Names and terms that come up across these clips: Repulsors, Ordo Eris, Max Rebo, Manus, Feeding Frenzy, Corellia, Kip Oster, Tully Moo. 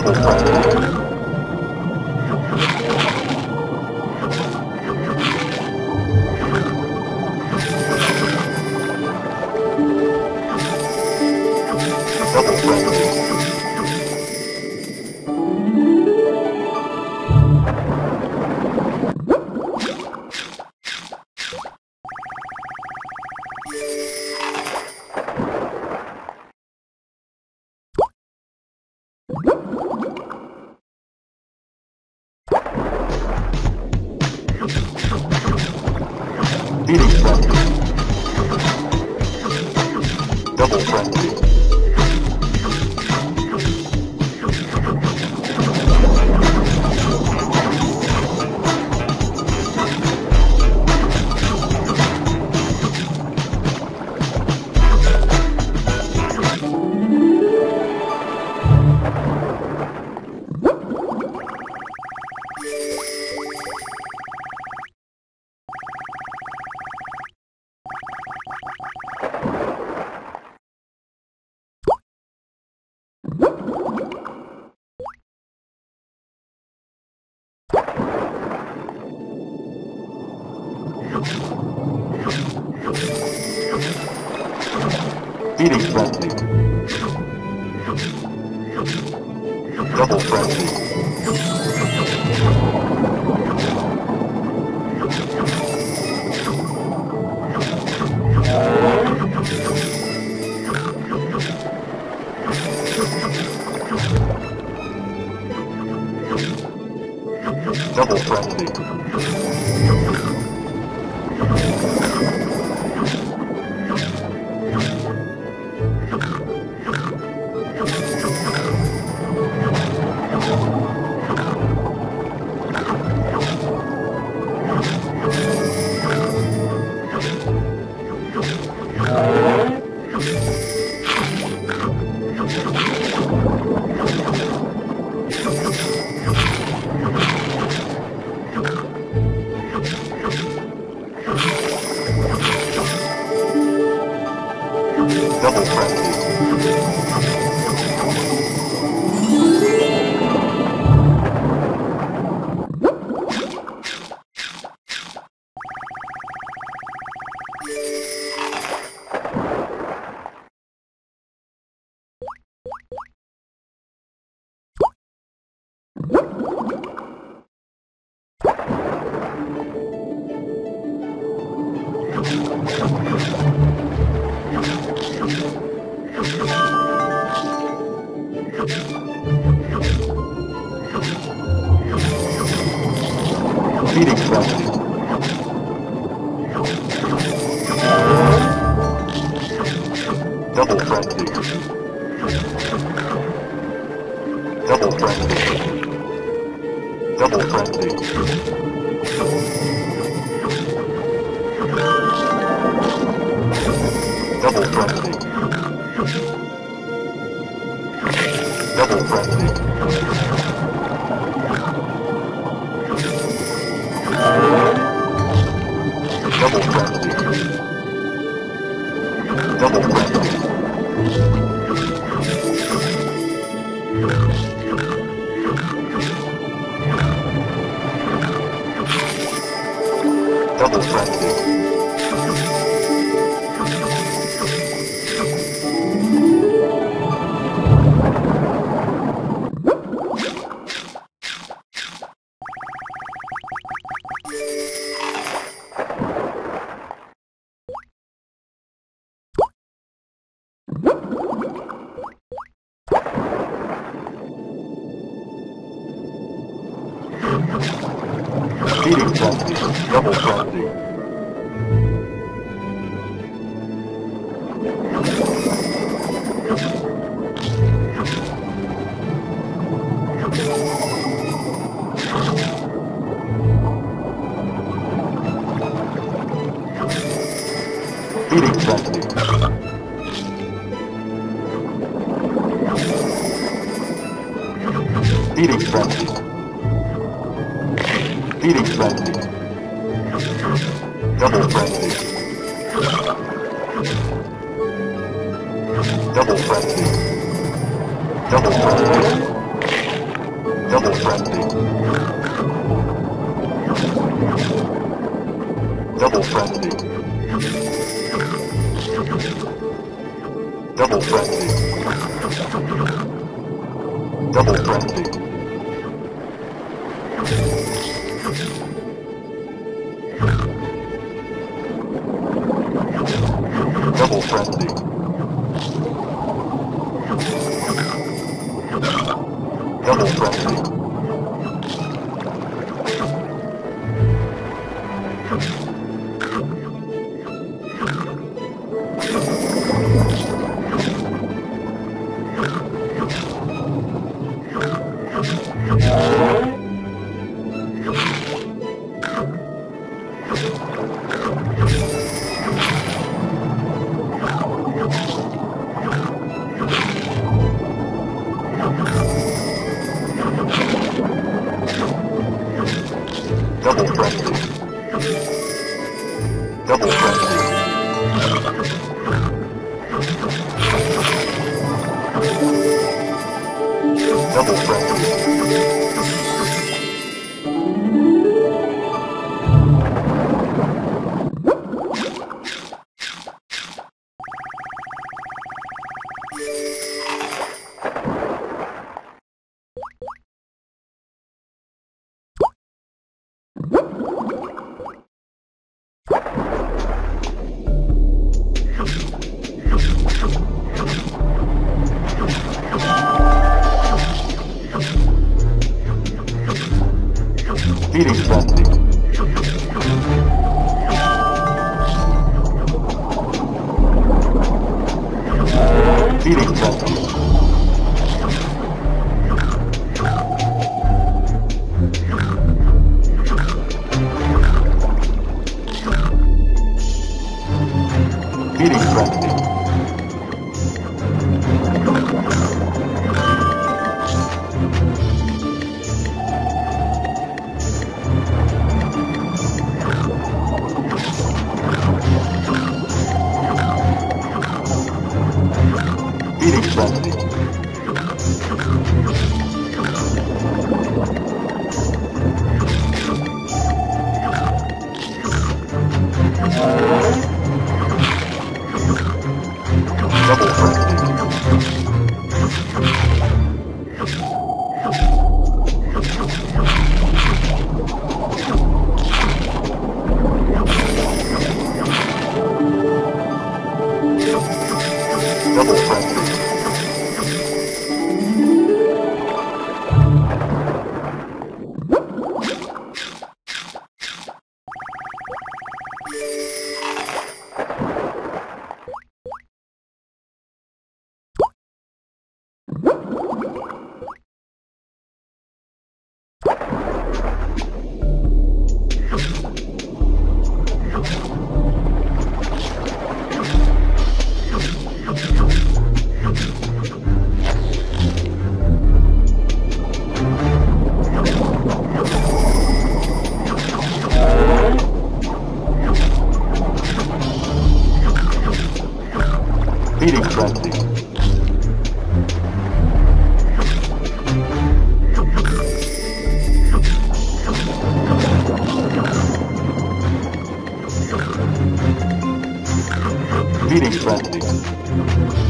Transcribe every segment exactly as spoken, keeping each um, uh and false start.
double front. Feeding Frenzy. Double Frenzy. Double Frenzy. Feeding Frenzy. Double Frenzy. Double Frenzy. Double Frenzy. Double Frenzy. Double Frenzy. Double Frenzy. Double Frenzy. Double Frenzy. Feeding Frenzy. Double Frenzy. Feeding Frenzy. Feeding Frenzy. Feeding Frenzy. Double Frenzy. Double Frenzy. Double Frenzy. double frenzy. Double frenzy. Double frenzy. Double frenzy. Double frenzy. Double frenzy. Double frenzy. Double frenzy. Double frenzy. Feeding frenzy. Feeding frenzy. Feeding frenzy. Feeding frenzy. Double frenzy. Double frenzy. Feeding frenzy. Feeding frenzy.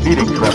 Feeding frenzy. Feeding frenzy.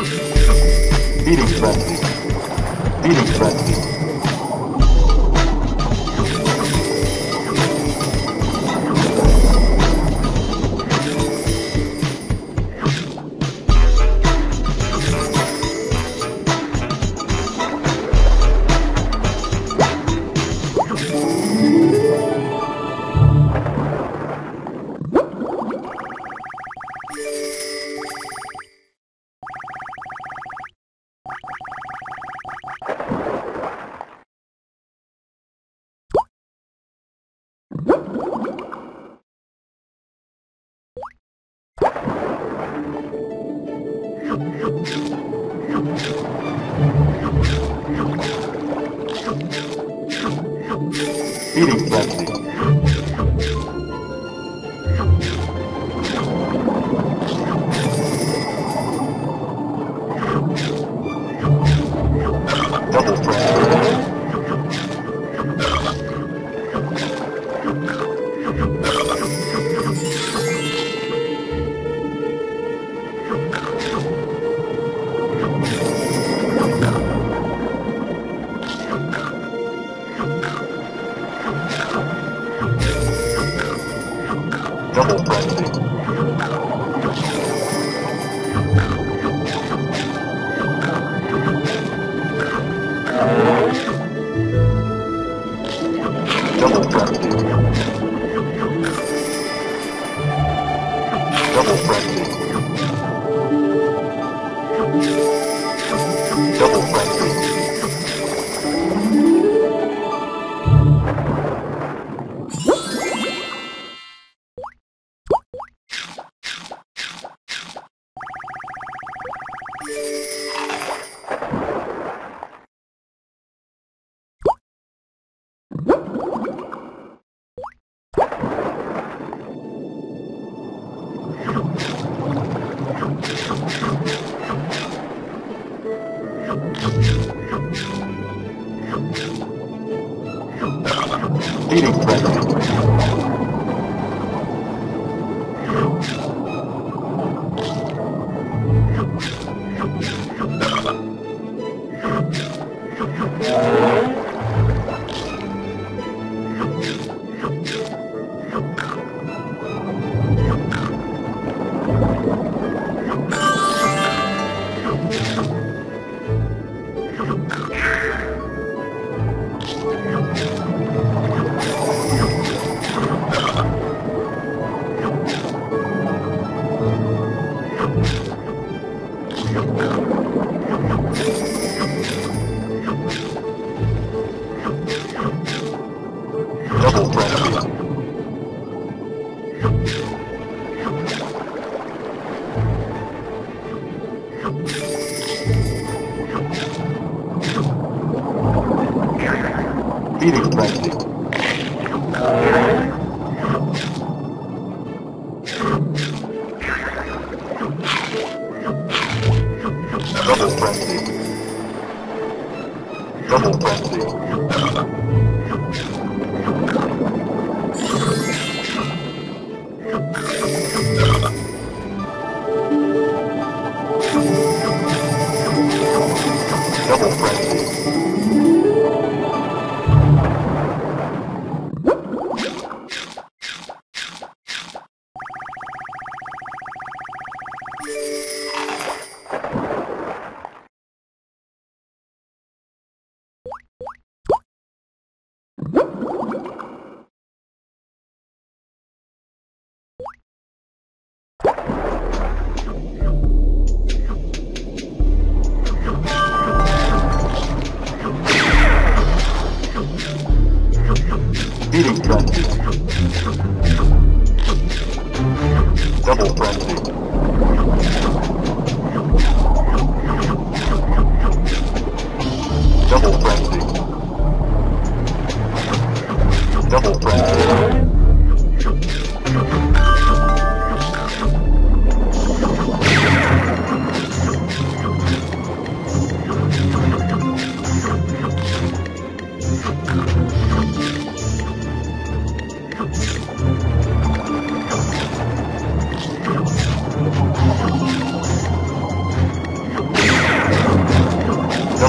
Feeding Frenzy. Feeding Frenzy. Feeding Frenzy. Double Double Frenzy. Double Frenzy. Double Frenzy. Double Frenzy. Feeding Frenzy. Feeding Frenzy. Double Frenzy. Double Frenzy. Double Frenzy.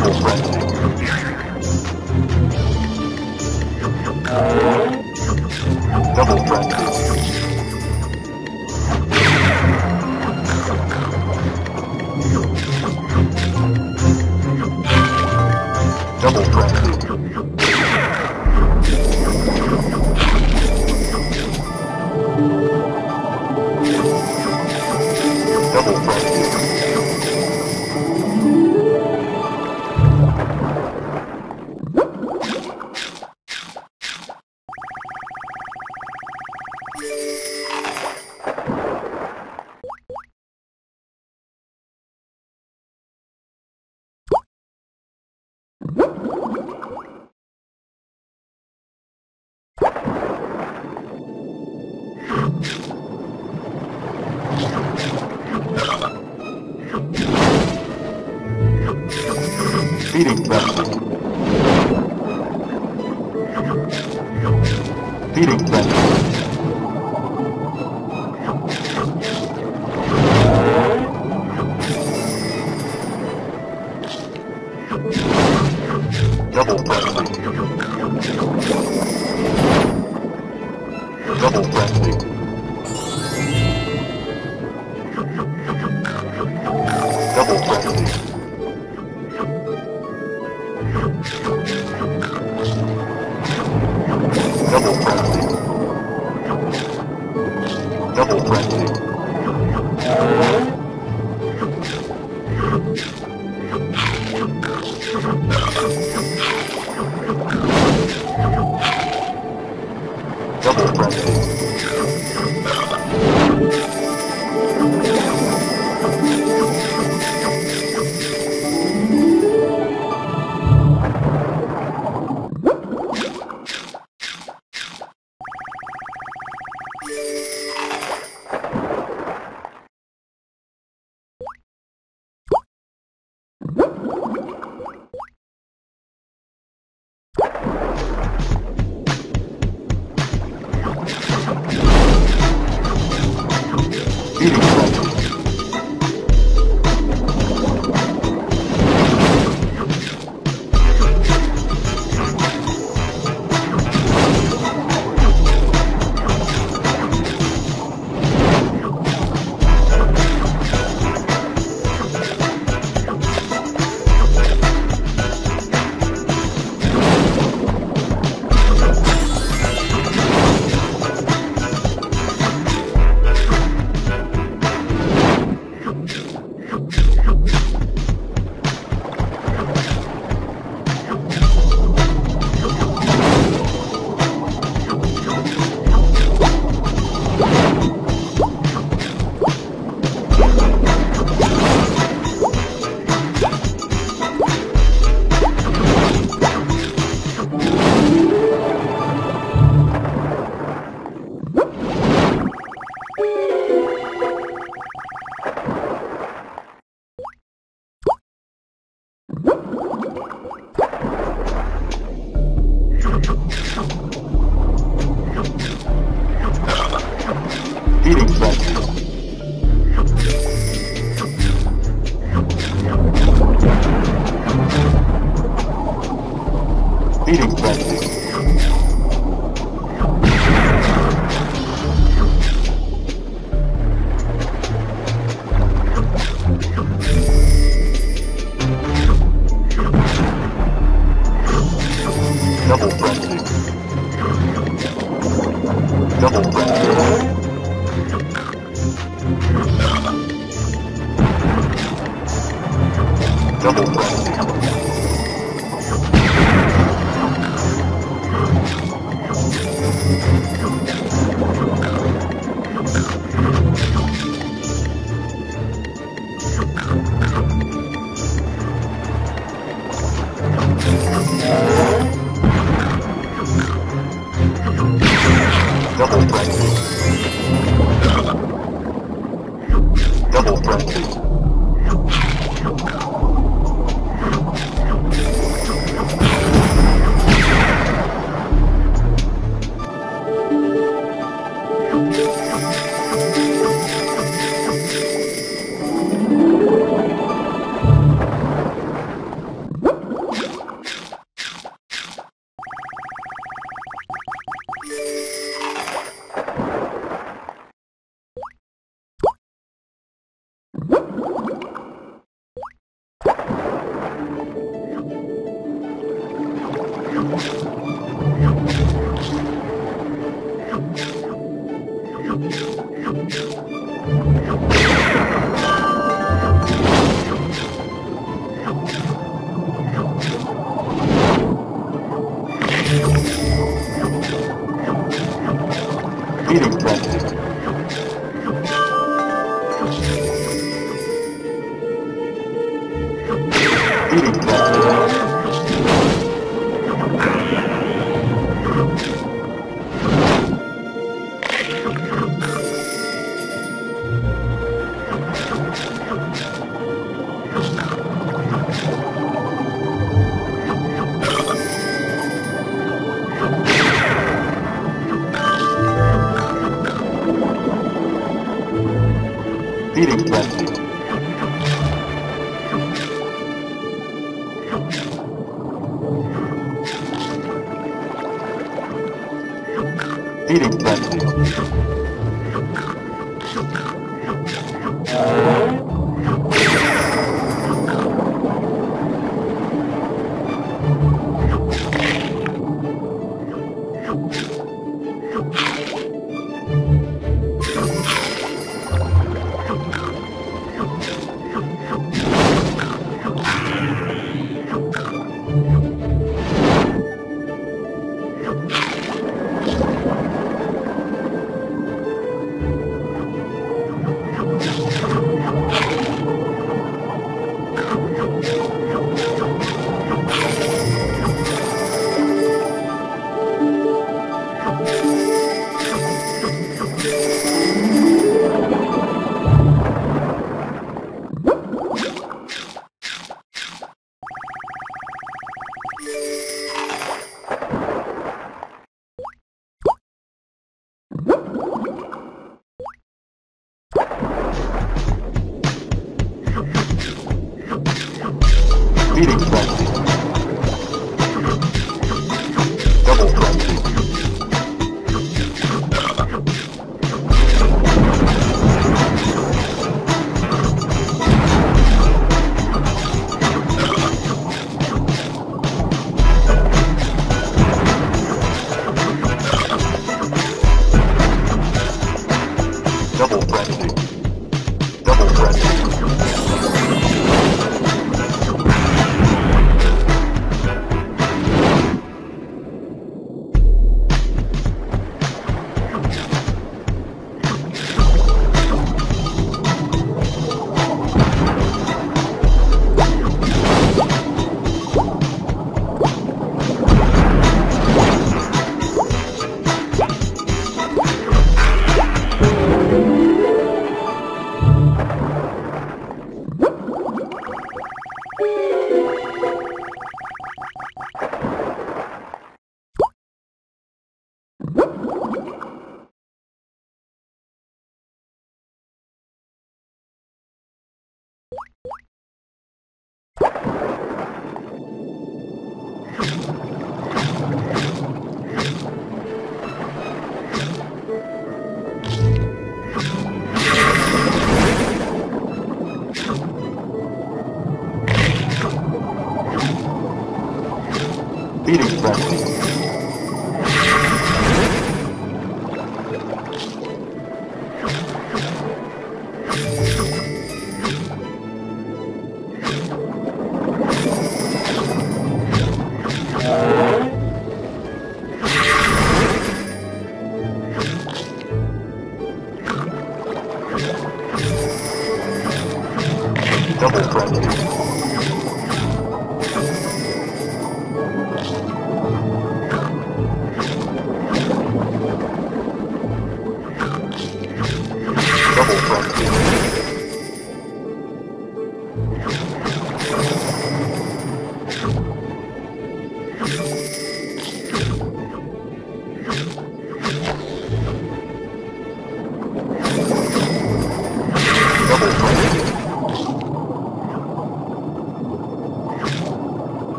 Double frenzy. Double frenzy. Double frenzy. Double frenzy. Feeding frenzy. Feeding frenzy. Double frenzy. Double frenzy. Double frenzy. Double frenzy. Double frenzy. Double frenzy. Feeding frenzy. Feeding frenzy. Feeding frenzy. Double frenzy. Double frenzy. Double frenzy. Double frenzy. Double frenzy. What? Feeding Frenzy. Feeding Frenzy. Feeding Frenzy. Double Frenzy. Double Frenzy. Double Frenzy. Feeding Frenzy. Double Frenzy.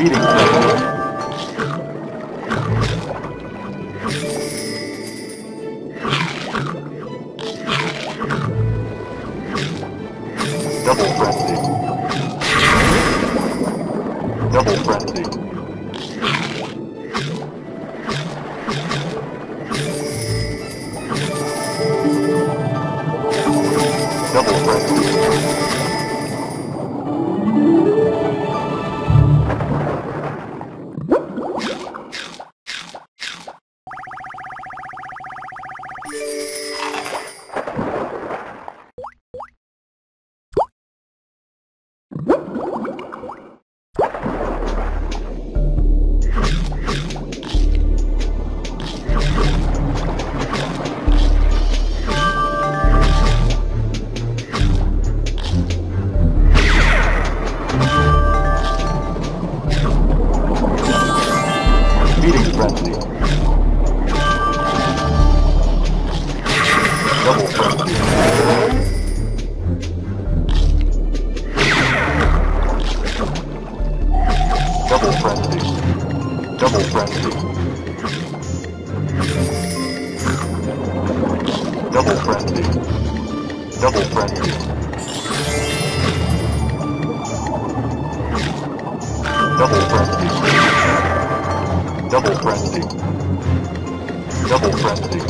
Feeding Frenzy. Double Frenzy. double frenzy. Double frenzy. Feeding frenzy. Double frenzy. Double frenzy. Double frenzy. Double frenzy. Double frenzy. Double frenzy. Double frenzy. Double frenzy. Double frenzy.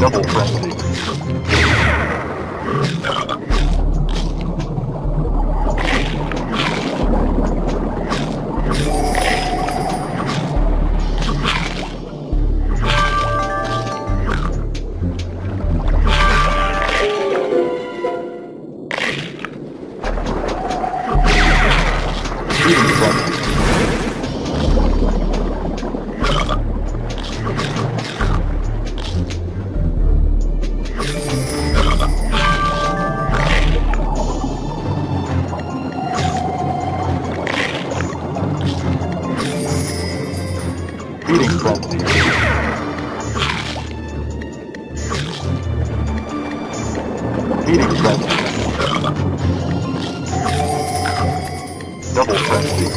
Double frenzy. Feeding frenzy. Feeding frenzy. Double frenzy.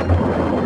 Feeding Frenzy.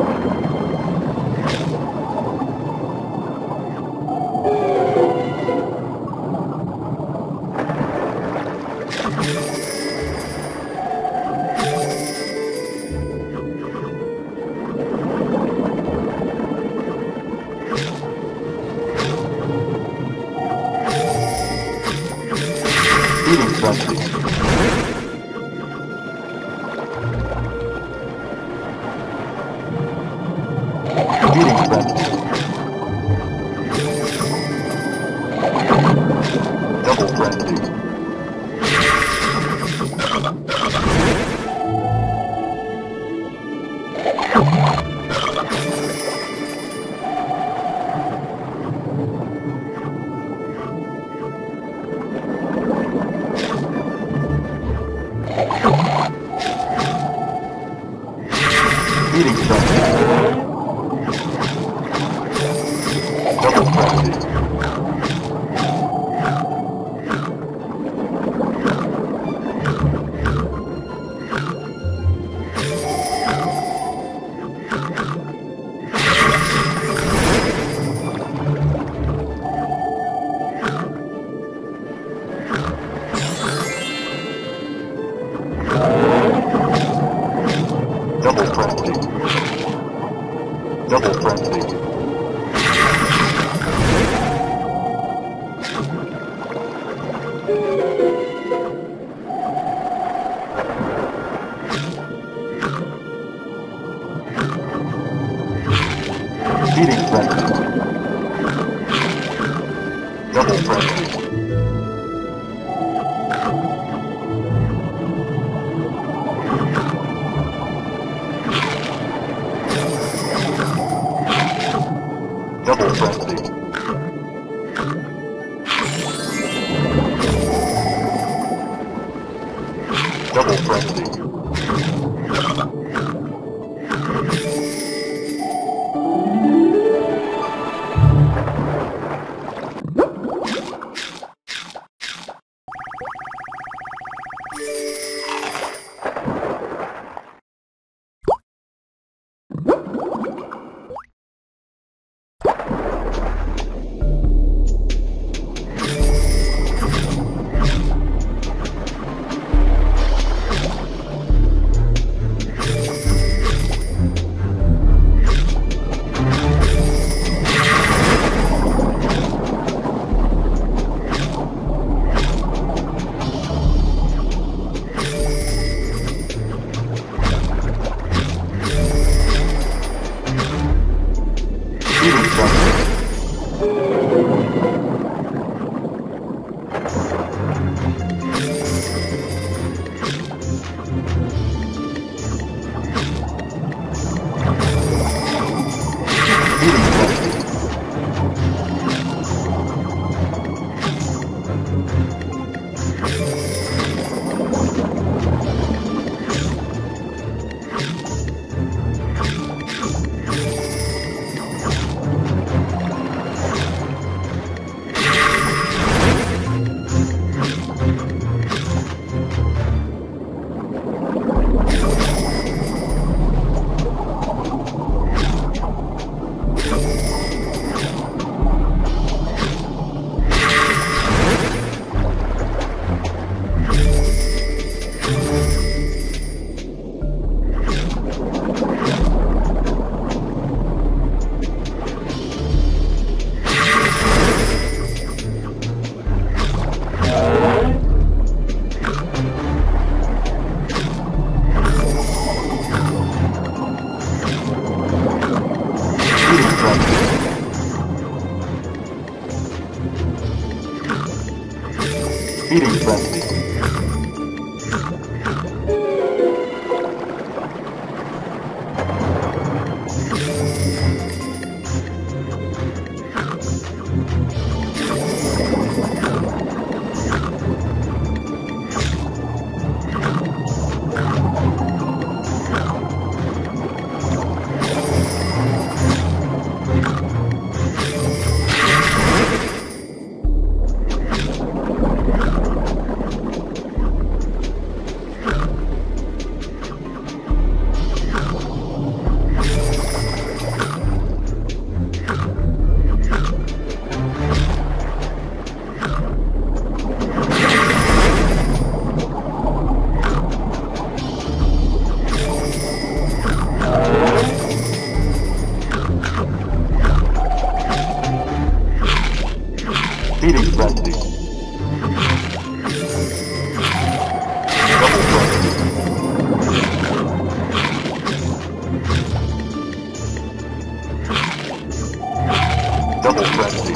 Double Frenzy.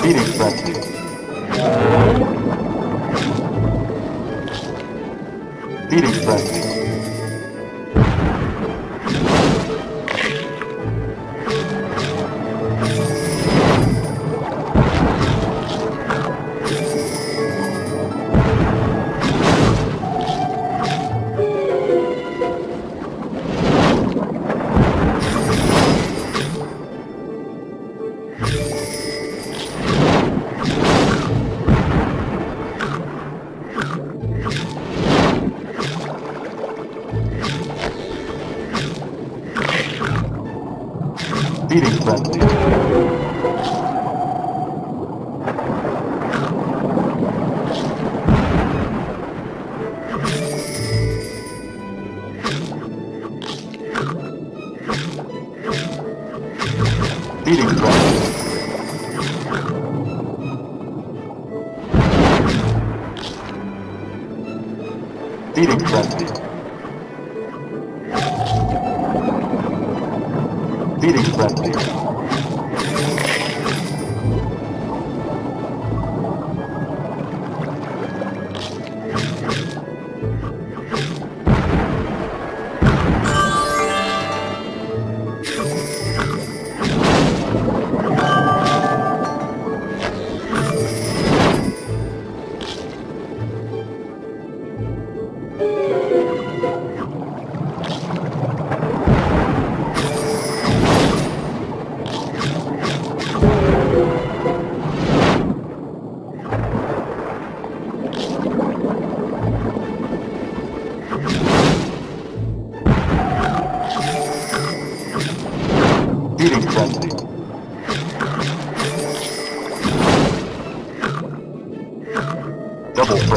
Feeding Frenzy. Feeding Frenzy. Feeding Frenzy. Feeding Frenzy. Feeding Frenzy. Feeding Frenzy. Feeding Frenzy. Double Frenzy.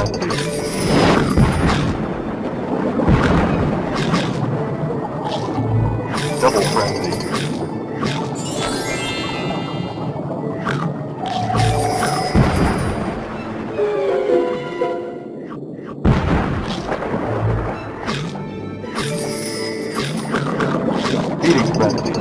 Double Frenzy. Feeding Frenzy.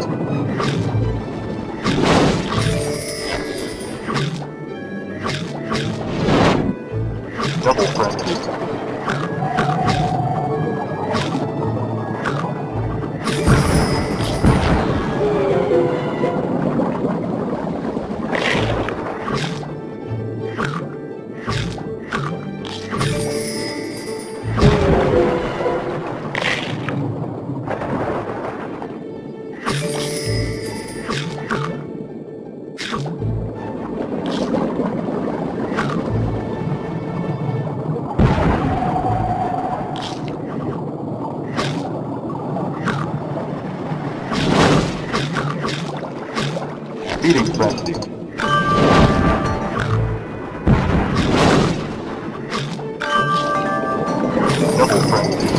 Double Frenzy. Feeding Frenzy. Double Frenzy.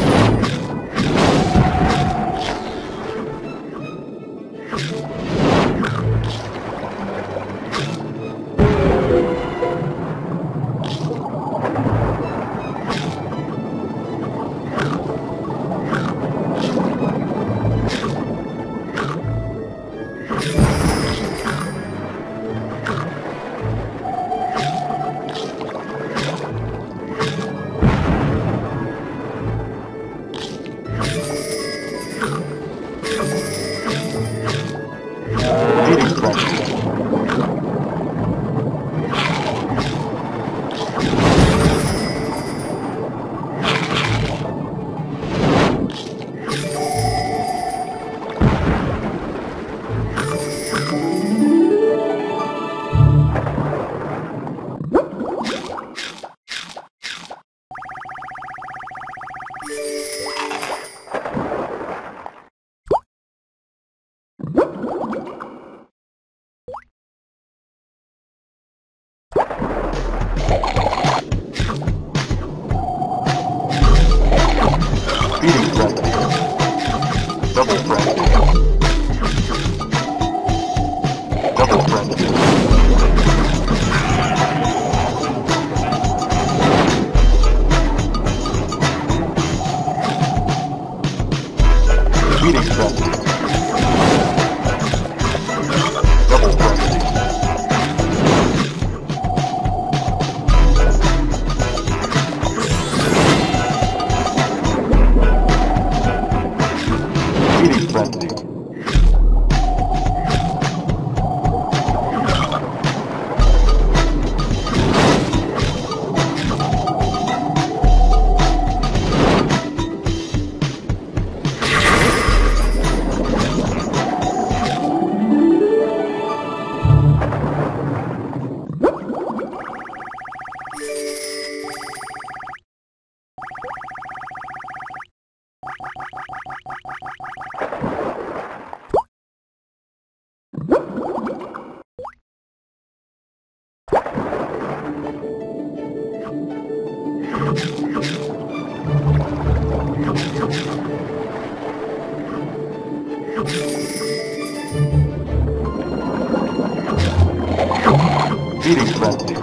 Feeding Frenzy.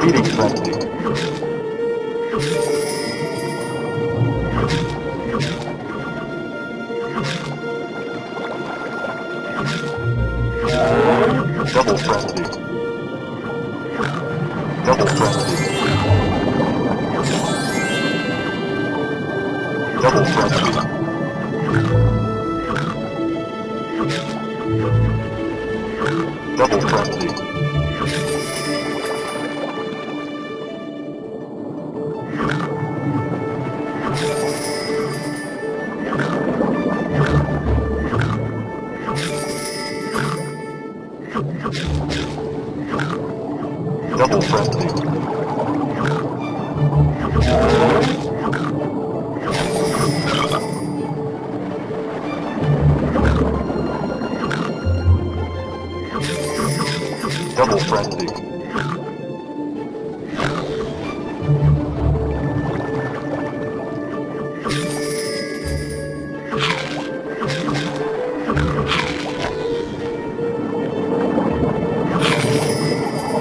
Feeding Frenzy. Double Frenzy. Double Frenzy. Double Frenzy. Double Frenzy. Double Frenzy. Double Frenzy. Feeding Frenzy. Feeding Frenzy. Double Frenzy. Feeding Frenzy.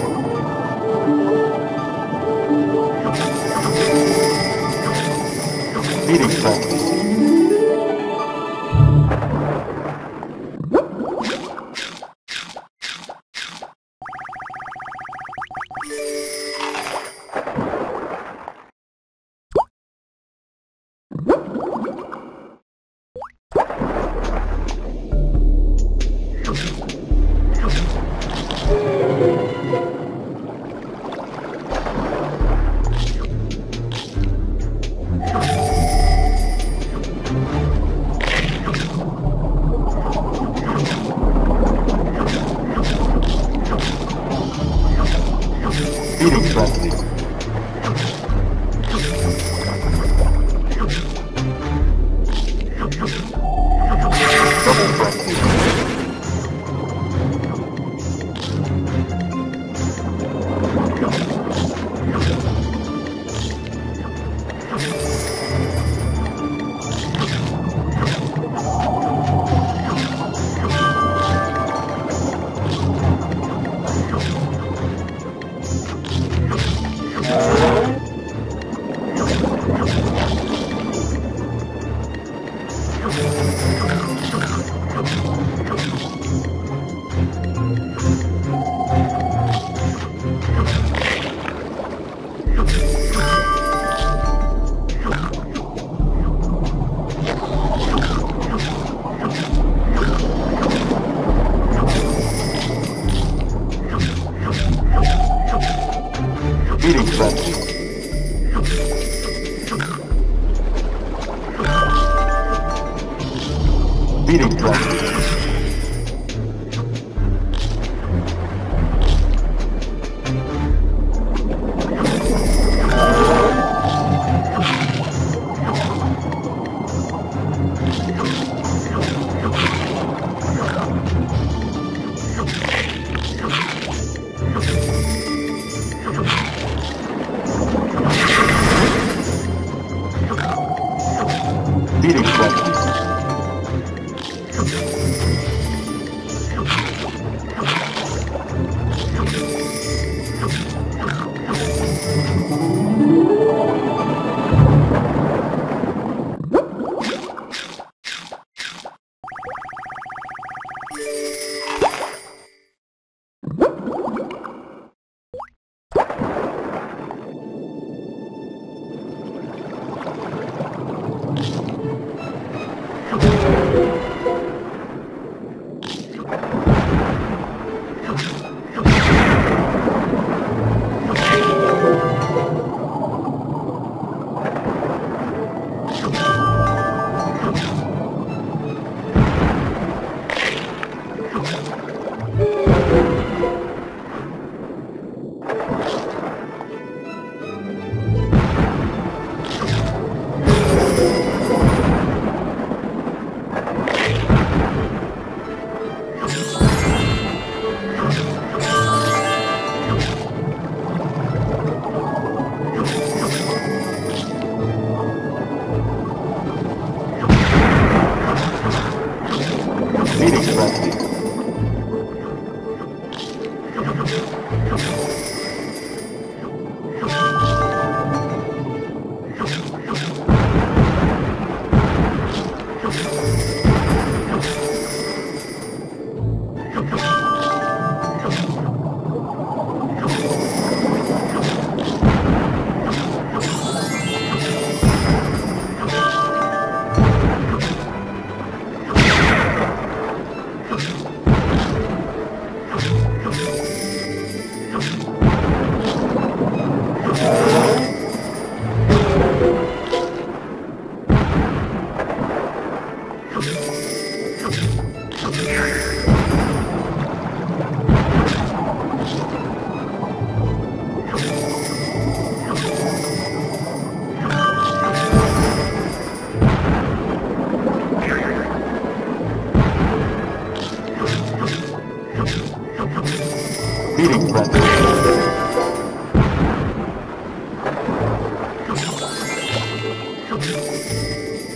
Feeding Frenzy. Feeding Frenzy. Feeding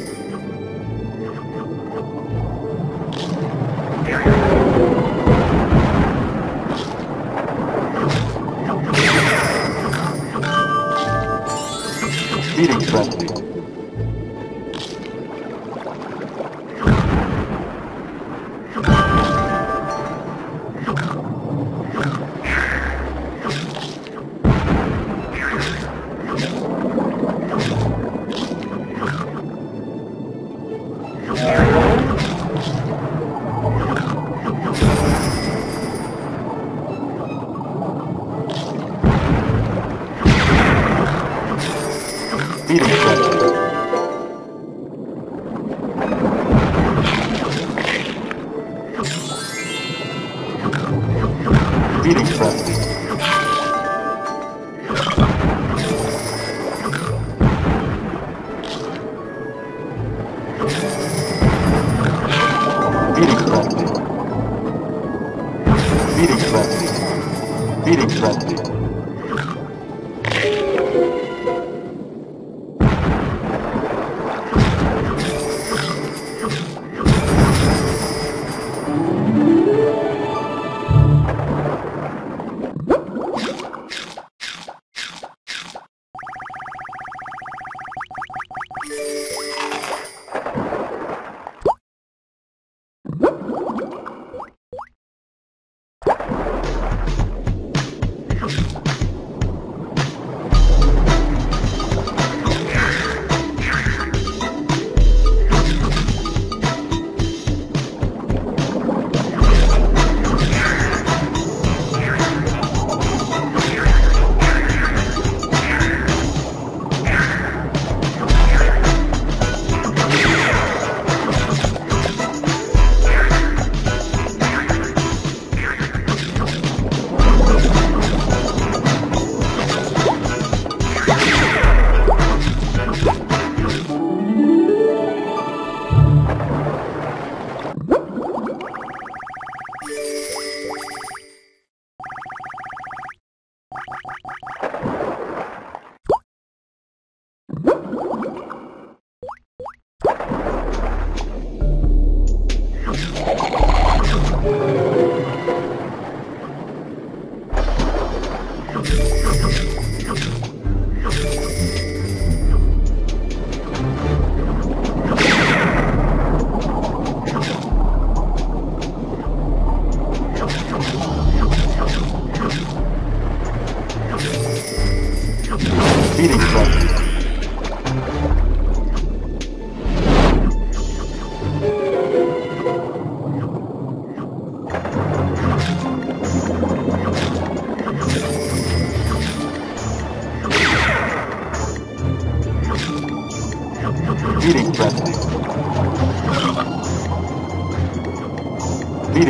Frenzy. Feeding Frenzy. Feeding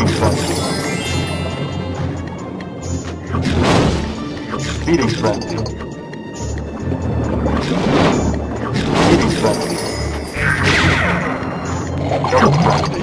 Frenzy. Feeding Frenzy. Feeding Frenzy. Feeding Frenzy. Feeding Frenzy. Feeding Frenzy. Feeding Frenzy. Feeding Frenzy. Feeding Frenzy. Double Frenzy.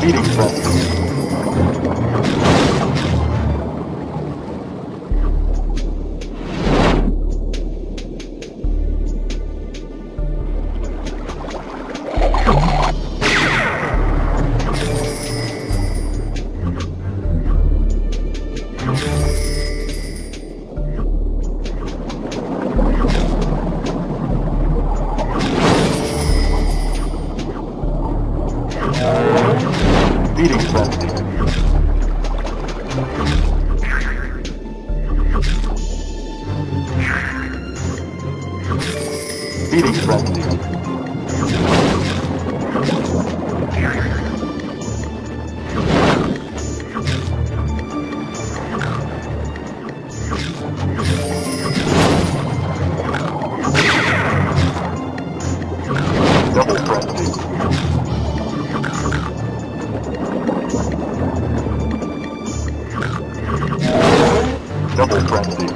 Feeding Frenzy. feeding frenzy. Feeding frenzy. Double frenzy. Double frenzy.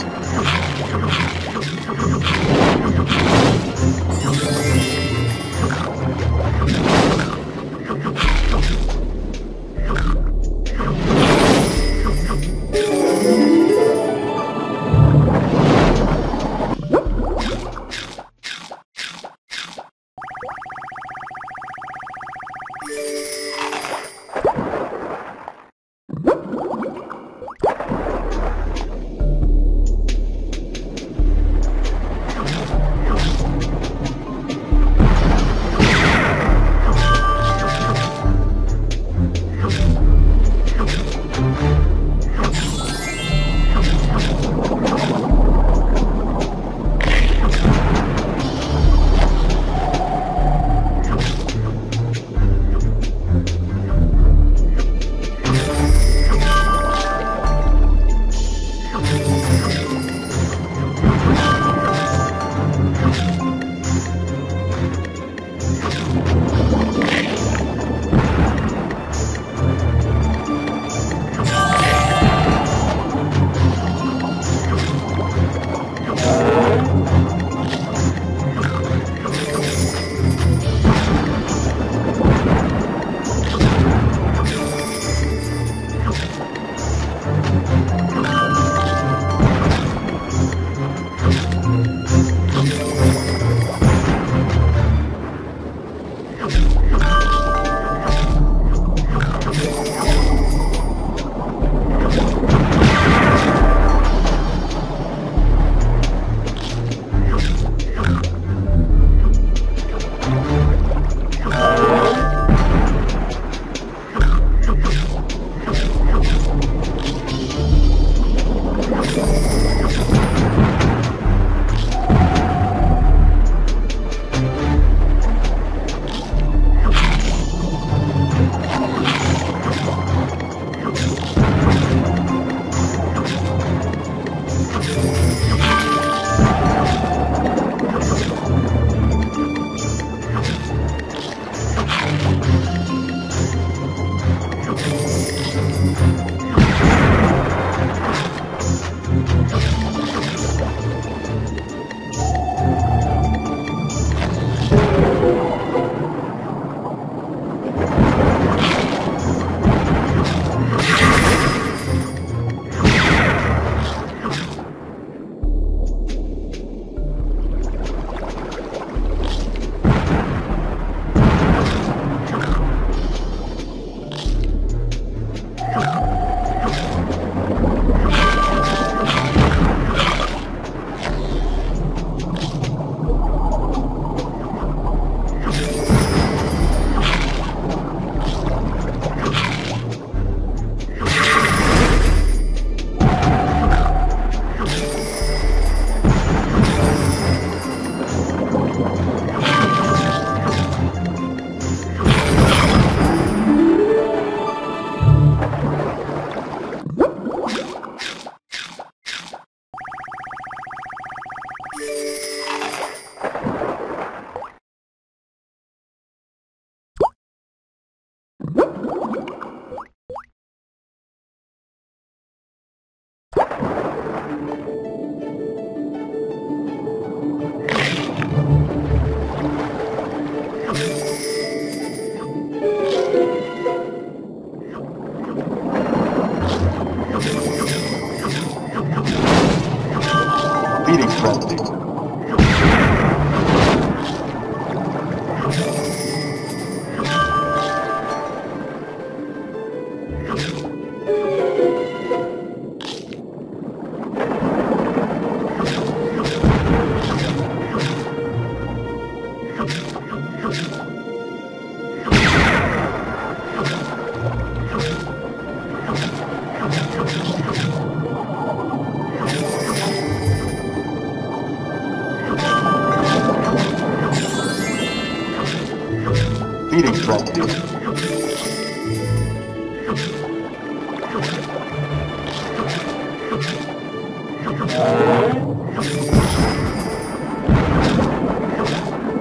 Feeding Frenzy. Double Frenzy.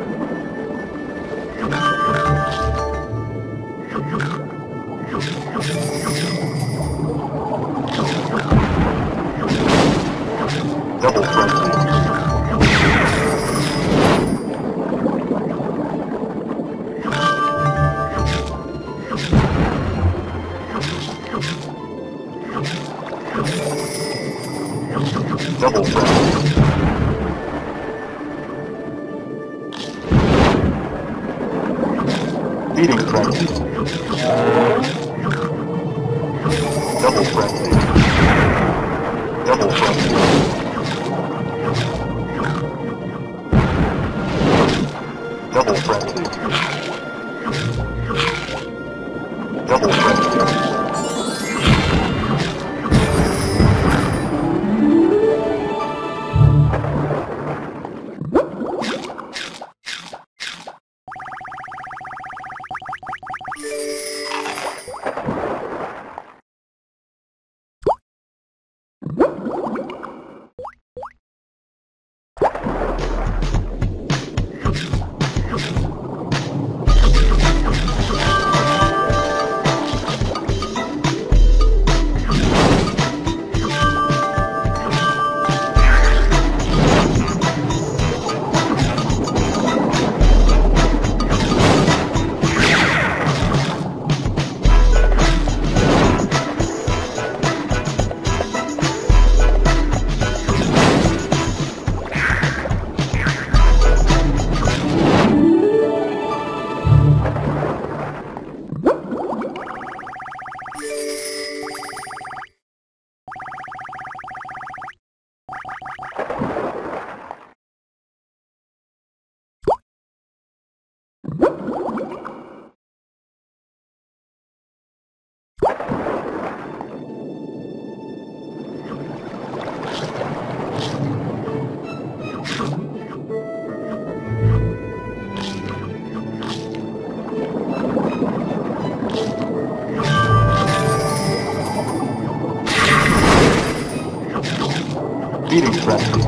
Double Frenzy. Double Frenzy. Double Frenzy. Feeding Frenzy. Feeding Frenzy. Double Frenzy. Double Frenzy. Double Frenzy. Feeding Frenzy.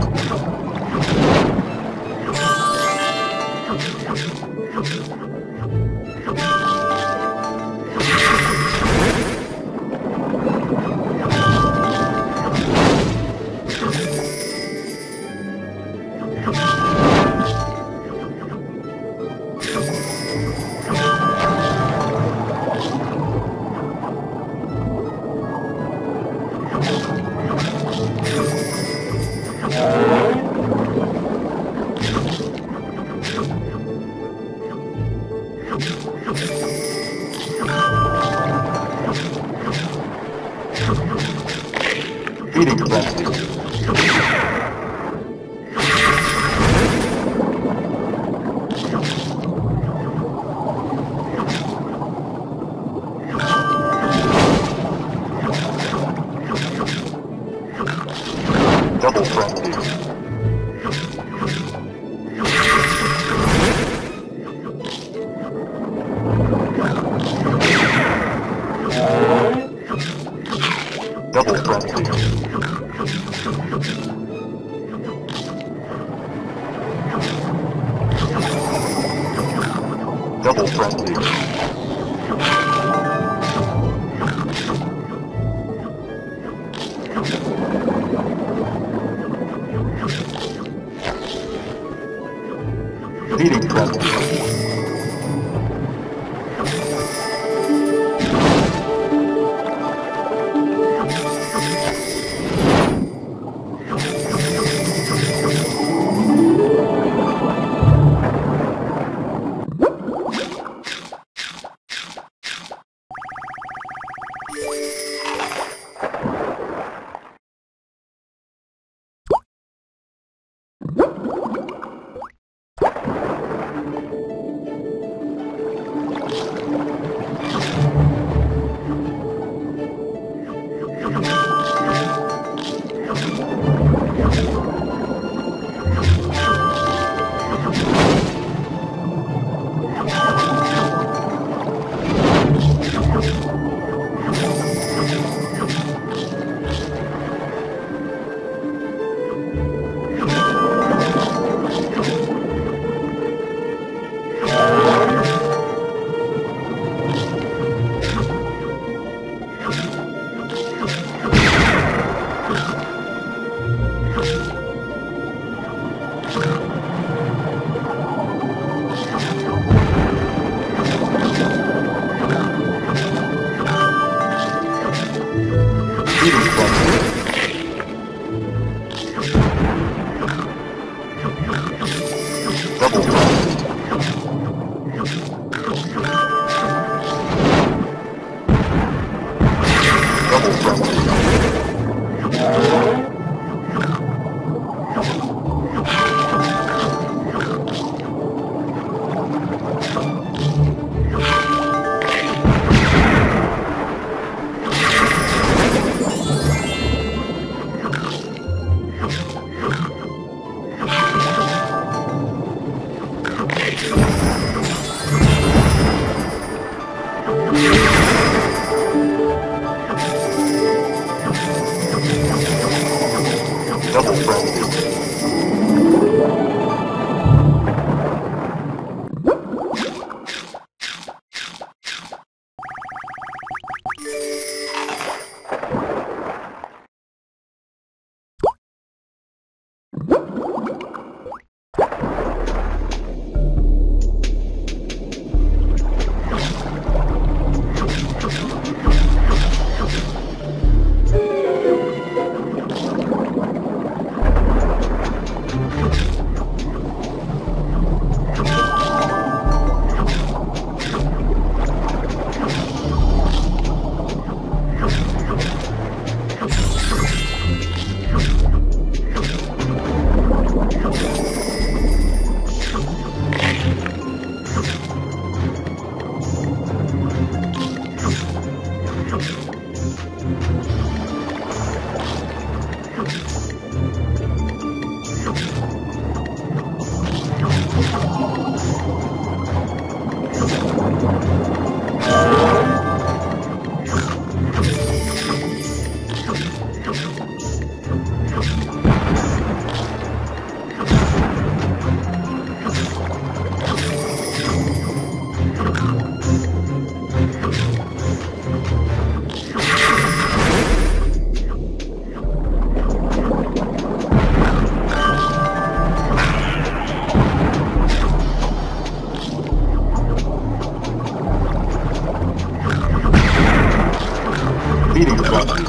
Feeding Frenzy.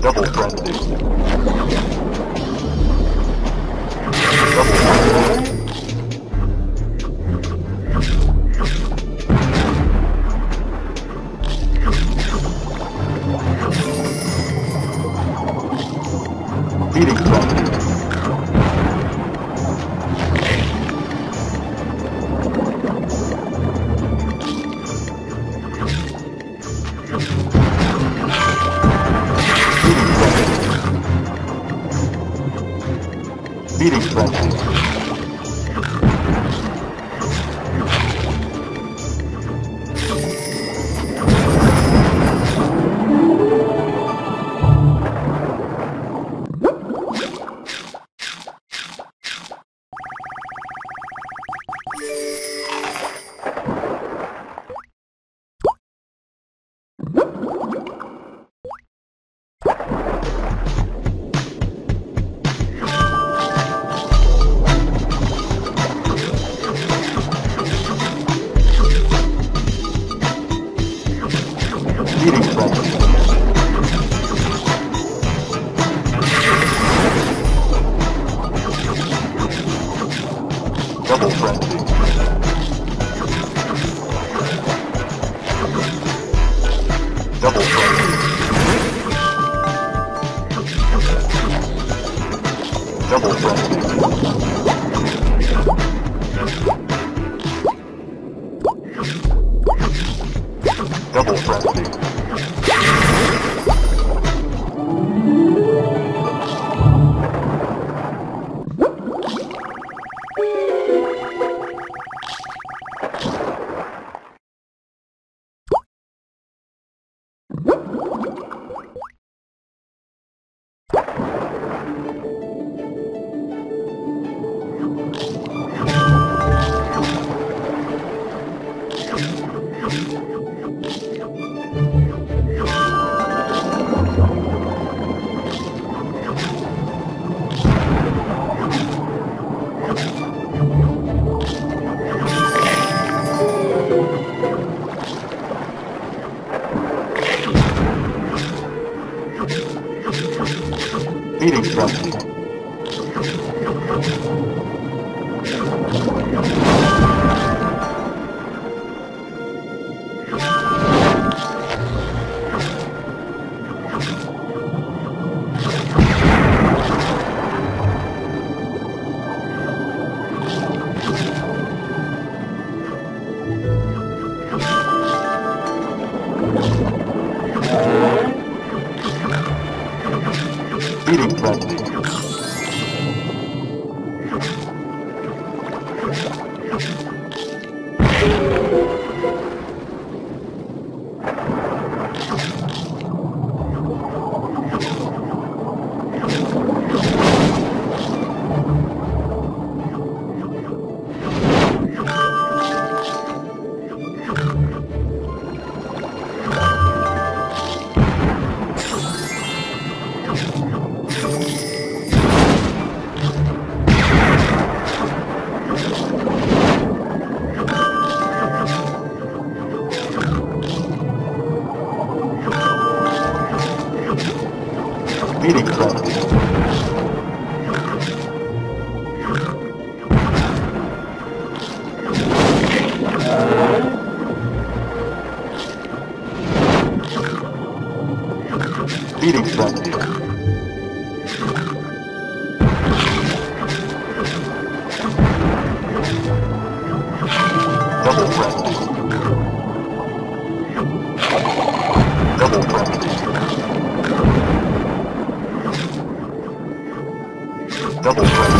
Double Frenzy. Double Frenzy. Feeding Frenzy. Feeding Frenzy. Feeding Frenzy. Double Frenzy. Double Frenzy. Double Frenzy. Double Frenzy. Feeding Frenzy. Feeding Frenzy. Feeding Frenzy. Feeding Frenzy. Double Frenzy. Double Frenzy. Double Frenzy.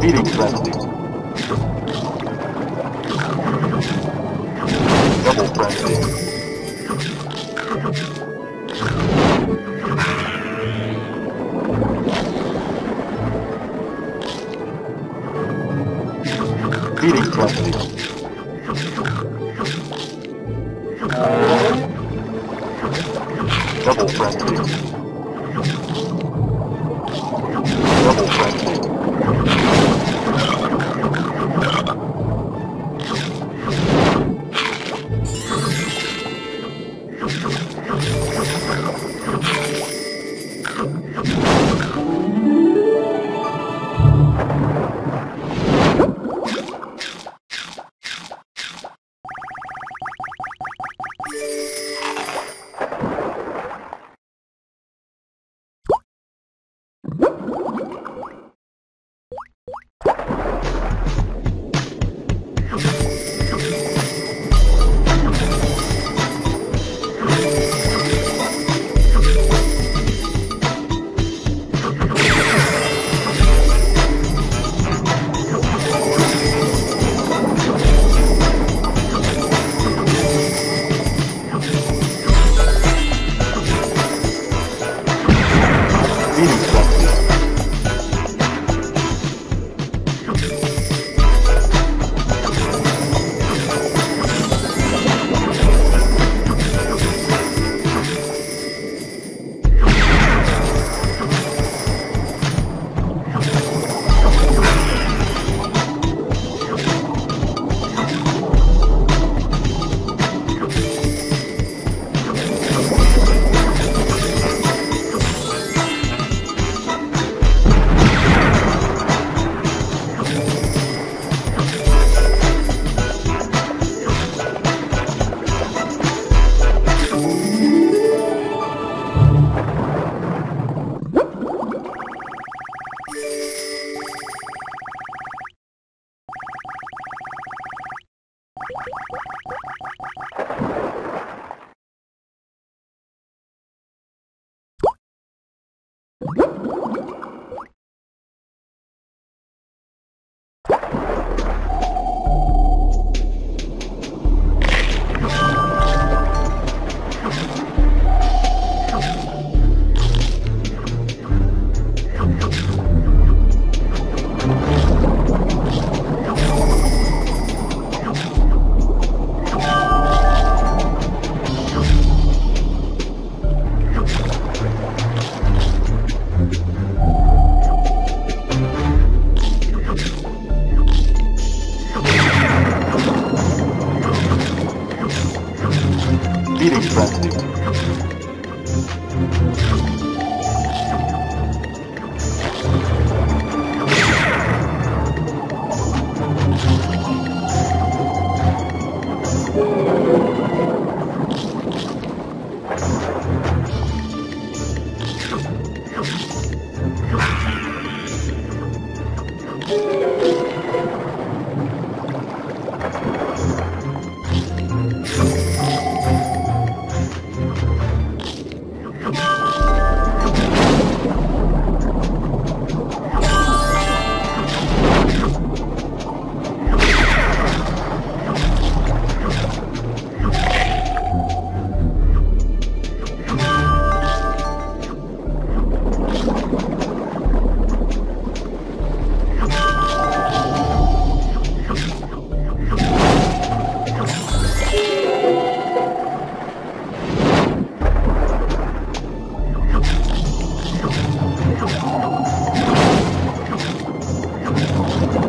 Feeding Frenzy. Double Frenzy. Feeding Frenzy. Double Frenzy. Double Frenzy.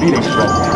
Feeding Frenzy.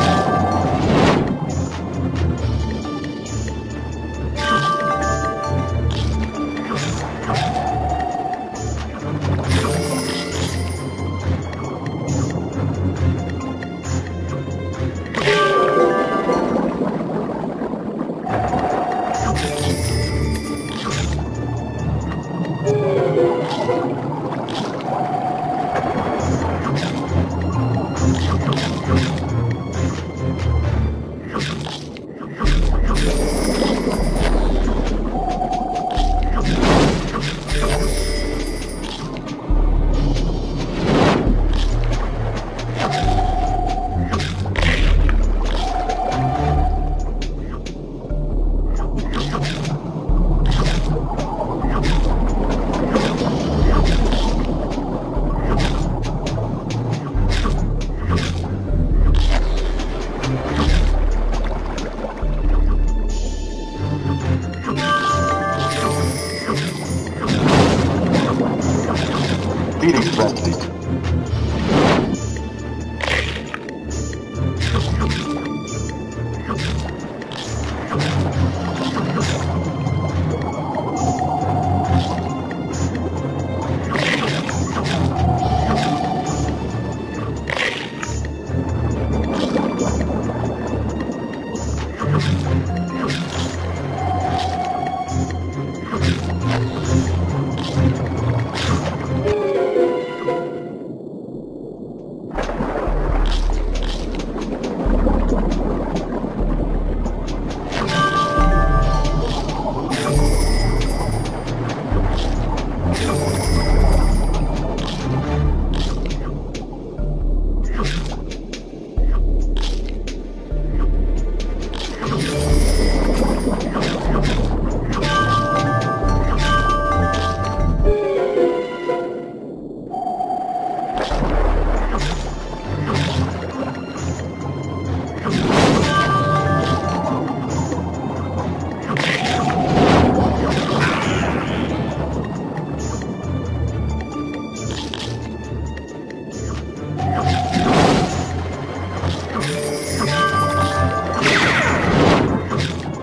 Feeding Frenzy.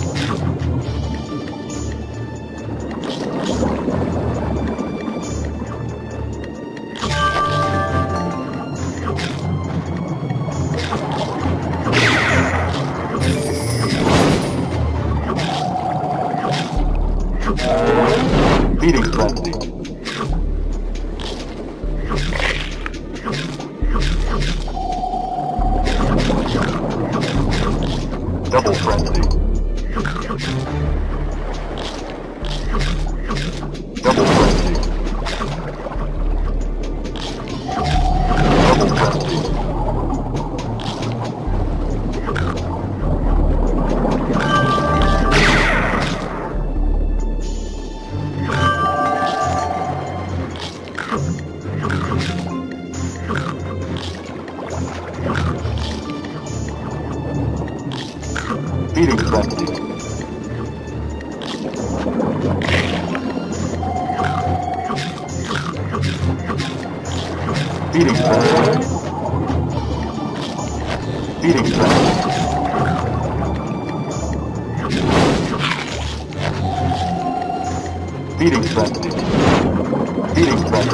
Feeding Frenzy. Double Frenzy. Double Frenzy. Double Frenzy. Feeding Frenzy. Feeding Frenzy. Feeding Frenzy. Feeding Frenzy. Feeding Frenzy.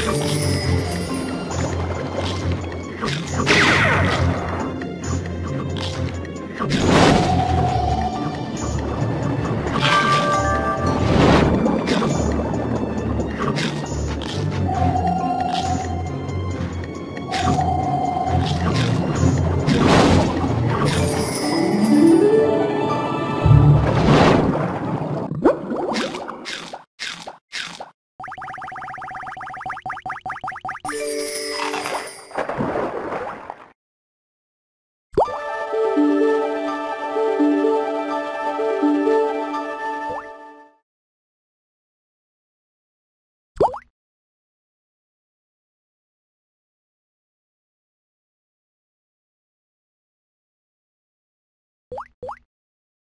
Thank you.